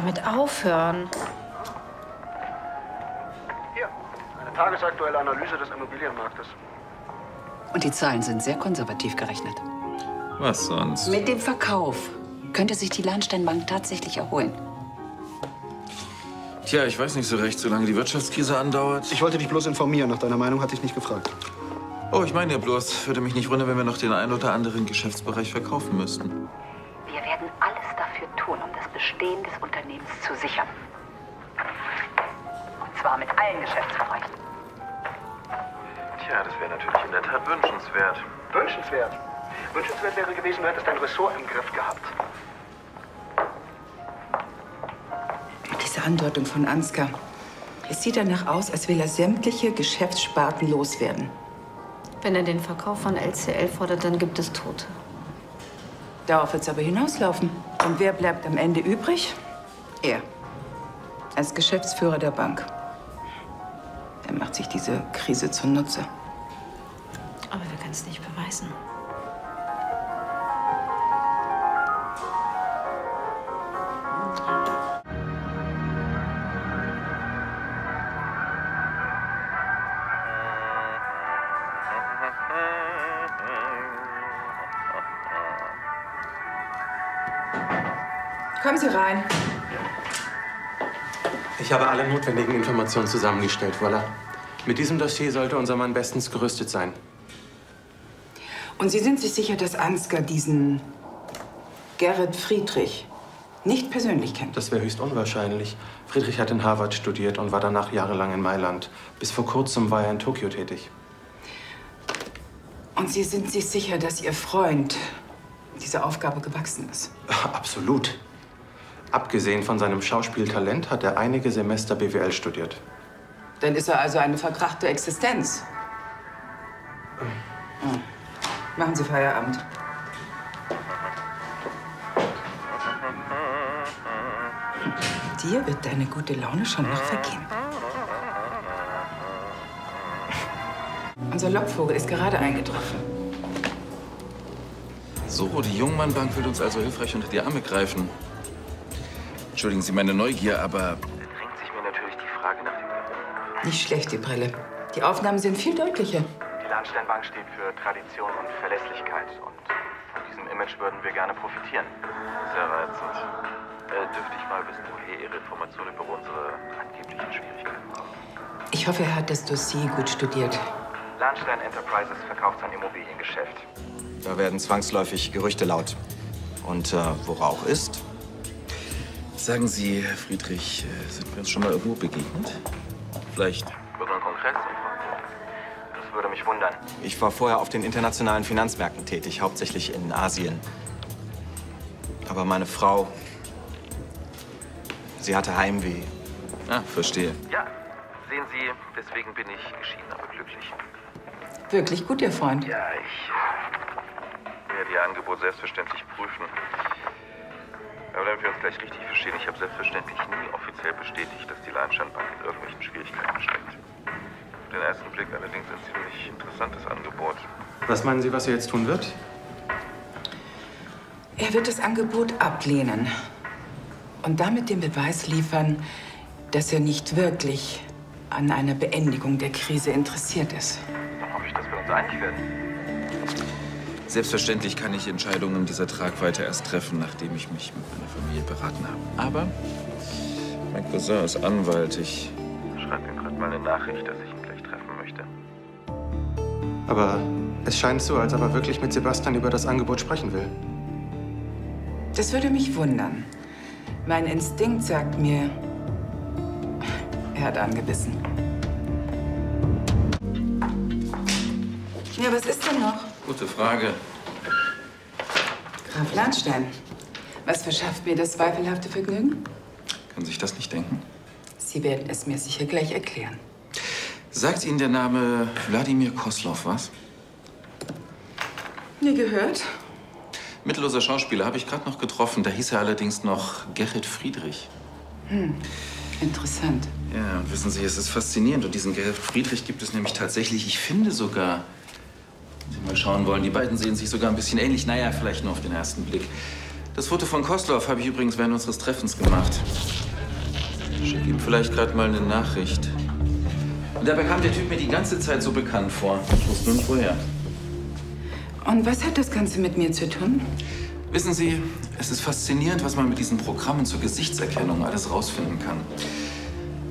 damit aufhören. Hier, eine tagesaktuelle Analyse des Immobilienmarktes. Und die Zahlen sind sehr konservativ gerechnet. Was sonst? Mit dem Verkauf könnte sich die Lahnsteinbank tatsächlich erholen. Tja, ich weiß nicht so recht, solange die Wirtschaftskrise andauert. Ich wollte dich bloß informieren. Nach deiner Meinung hatte ich nicht gefragt. Oh, ich meine ja bloß, würde mich nicht wundern, wenn wir noch den einen oder anderen Geschäftsbereich verkaufen müssten. Wir werden alles dafür tun, um das Bestehen des Unternehmens zu sichern. Und zwar mit allen Geschäftsbereichen. Tja, das wäre natürlich in der Tat wünschenswert. Wünschenswert? Wünschenswert wäre gewesen, du hättest dein Ressort im Griff gehabt. Diese Andeutung von Ansgar. Es sieht danach aus, als will er sämtliche Geschäftssparten loswerden. Wenn er den Verkauf von LCL fordert, dann gibt es Tote. Darauf wird es aber hinauslaufen. Und wer bleibt am Ende übrig? Er. Als Geschäftsführer der Bank. Er macht sich diese Krise zunutze. Aber wir können es nicht beweisen. Kommen Sie rein. Ich habe alle notwendigen Informationen zusammengestellt, voilà. Mit diesem Dossier sollte unser Mann bestens gerüstet sein. Und Sie sind sich sicher, dass Ansgar diesen Gerrit Friedrich nicht persönlich kennt? Das wäre höchst unwahrscheinlich. Friedrich hat in Harvard studiert und war danach jahrelang in Mailand. Bis vor kurzem war er in Tokio tätig. Und Sie sind sich sicher, dass Ihr Freund dieser Aufgabe gewachsen ist? Absolut. Abgesehen von seinem Schauspieltalent hat er einige Semester BWL studiert. Dann ist er also eine verkrachte Existenz. Machen Sie Feierabend. Dir wird deine gute Laune schon noch vergehen. Unser Lockvogel ist gerade eingetroffen. So, die Jungmannbank will uns also hilfreich unter die Arme greifen. Entschuldigen Sie meine Neugier, aber... Dann drängt sich mir natürlich die Frage nach dem Warum. Nicht schlecht, die Brille. Die Aufnahmen sind viel deutlicher. Die Lahnsteinbank steht für Tradition und Verlässlichkeit. Und von diesem Image würden wir gerne profitieren. Sehr reizend. Dürfte ich mal wissen, woher Ihre Informationen über unsere angeblichen Schwierigkeiten kommen? Ich hoffe, er hat das Dossier gut studiert. Lahnstein Enterprises verkauft sein Immobiliengeschäft. Da werden zwangsläufig Gerüchte laut. Und wo Rauch ist? Sagen Sie, Herr Friedrich, sind wir uns schon mal irgendwo begegnet? Vielleicht über einen Kongress? Das würde mich wundern. Ich war vorher auf den internationalen Finanzmärkten tätig, hauptsächlich in Asien. Aber meine Frau, sie hatte Heimweh. Ah, verstehe. Ja, sehen Sie, deswegen bin ich geschieden, aber glücklich. Wirklich gut, Ihr Freund. Ja, ich werde Ihr Angebot selbstverständlich prüfen. Aber damit wir uns gleich richtig verstehen, ich habe selbstverständlich nie offiziell bestätigt, dass die Lahnsteinbank in irgendwelchen Schwierigkeiten steckt. Auf den ersten Blick allerdings ein ziemlich interessantes Angebot. Was meinen Sie, was er jetzt tun wird? Er wird das Angebot ablehnen und damit den Beweis liefern, dass er nicht wirklich an einer Beendigung der Krise interessiert ist. Dann hoffe ich, dass wir uns einig werden. Selbstverständlich kann ich Entscheidungen dieser Tragweite erst treffen, nachdem ich mich mit meiner Familie beraten habe. Aber mein Cousin ist Anwalt. Ich schreibe ihm gerade mal eine Nachricht, dass ich ihn gleich treffen möchte. Aber es scheint so, als ob er wirklich mit Sebastian über das Angebot sprechen will. Das würde mich wundern. Mein Instinkt sagt mir, er hat angebissen. Ja, was ist denn noch? Gute Frage. Graf Lahnstein, was verschafft mir das zweifelhafte Vergnügen? Können Sie sich das nicht denken? Sie werden es mir sicher gleich erklären. Sagt Ihnen der Name Wladimir Kosloff was? Nie gehört. Mittelloser Schauspieler, habe ich gerade noch getroffen. Da hieß er allerdings noch Gerrit Friedrich. Hm, interessant. Ja, und wissen Sie, es ist faszinierend. Und diesen Gerrit Friedrich gibt es nämlich tatsächlich, ich finde sogar... Mal schauen wollen. Die beiden sehen sich sogar ein bisschen ähnlich. Naja, vielleicht nur auf den ersten Blick. Das Foto von Kosloff habe ich übrigens während unseres Treffens gemacht. Schick ihm vielleicht gerade mal eine Nachricht. Und dabei kam der Typ mir die ganze Zeit so bekannt vor. Ich wusste nicht, woher. Und was hat das Ganze mit mir zu tun? Wissen Sie, es ist faszinierend, was man mit diesen Programmen zur Gesichtserkennung alles rausfinden kann.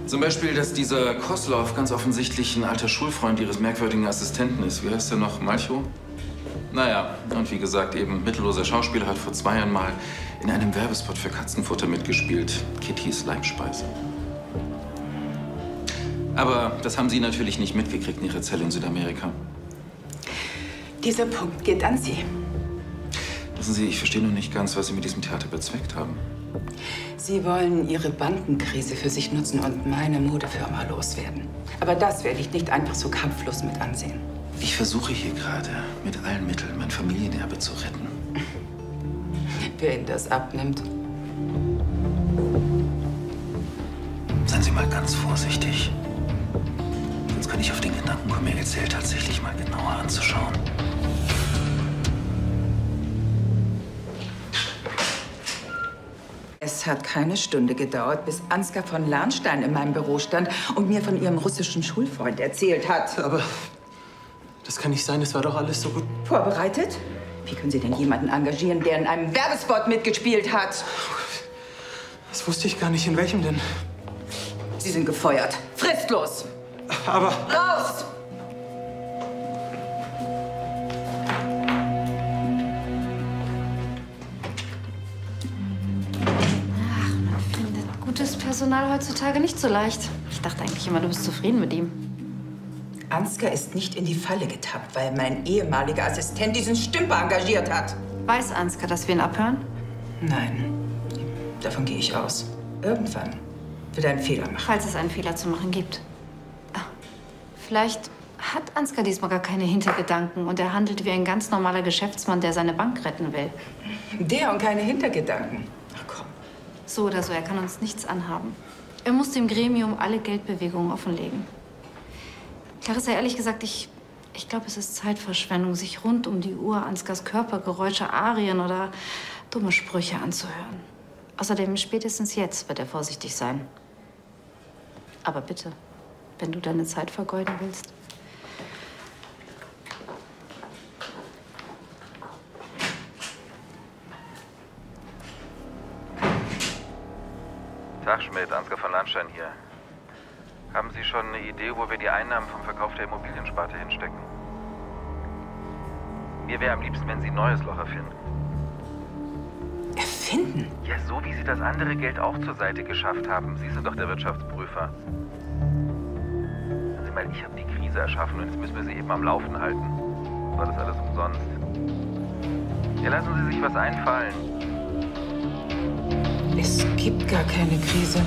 Zum Beispiel, dass dieser Kosloff ganz offensichtlich ein alter Schulfreund Ihres merkwürdigen Assistenten ist. Wie heißt der noch? Malcho? Naja, und wie gesagt, eben mittelloser Schauspieler hat vor 2 Jahren mal in einem Werbespot für Katzenfutter mitgespielt. Kittys Leimspeise. Aber das haben Sie natürlich nicht mitgekriegt in Ihrer Zelle in Südamerika. Dieser Punkt geht an Sie. Wissen Sie, ich verstehe noch nicht ganz, was Sie mit diesem Theater bezweckt haben. Sie wollen Ihre Bandenkrise für sich nutzen und meine Modefirma loswerden. Aber das werde ich nicht einfach so kampflos mit ansehen. Ich versuche hier gerade mit allen Mitteln mein Familienerbe zu retten. Wer Ihnen das abnimmt? Seien Sie mal ganz vorsichtig. Sonst kann ich auf den Gedanken kommen, mir LCL tatsächlich mal genauer anzuschauen. Es hat keine Stunde gedauert, bis Ansgar von Lahnstein in meinem Büro stand und mir von ihrem russischen Schulfreund erzählt hat. Aber das kann nicht sein, das war doch alles so gut vorbereitet. Wie können Sie denn jemanden engagieren, der in einem Werbespot mitgespielt hat? Das wusste ich gar nicht. In welchem denn? Sie sind gefeuert. Fristlos. Aber... Raus! Personal heutzutage nicht so leicht. Ich dachte eigentlich immer, du bist zufrieden mit ihm. Ansgar ist nicht in die Falle getappt, weil mein ehemaliger Assistent diesen Stümper engagiert hat. Weiß Ansgar, dass wir ihn abhören? Nein, davon gehe ich aus. Irgendwann wird er einen Fehler machen. Falls es einen Fehler zu machen gibt. Vielleicht hat Ansgar diesmal gar keine Hintergedanken und er handelt wie ein ganz normaler Geschäftsmann, der seine Bank retten will. Der und keine Hintergedanken? Ach komm. So oder so, er kann uns nichts anhaben. Er muss dem Gremium alle Geldbewegungen offenlegen. Clarissa, ehrlich gesagt, ich glaube, es ist Zeitverschwendung, sich rund um die Uhr Ansgars Körpergeräusche, Arien oder dumme Sprüche anzuhören. Außerdem, spätestens jetzt wird er vorsichtig sein. Aber bitte, wenn du deine Zeit vergeuden willst. Tag, Schmidt, Ansgar von Lahnstein hier. Haben Sie schon eine Idee, wo wir die Einnahmen vom Verkauf der Immobiliensparte hinstecken? Mir wäre am liebsten, wenn Sie ein neues Loch erfinden. Erfinden? Ja, so wie Sie das andere Geld auch zur Seite geschafft haben. Sie sind doch der Wirtschaftsprüfer. Also, ich meine, ich habe die Krise erschaffen und jetzt müssen wir sie eben am Laufen halten. War das alles umsonst? Ja, lassen Sie sich was einfallen. Es gibt gar keine Krise.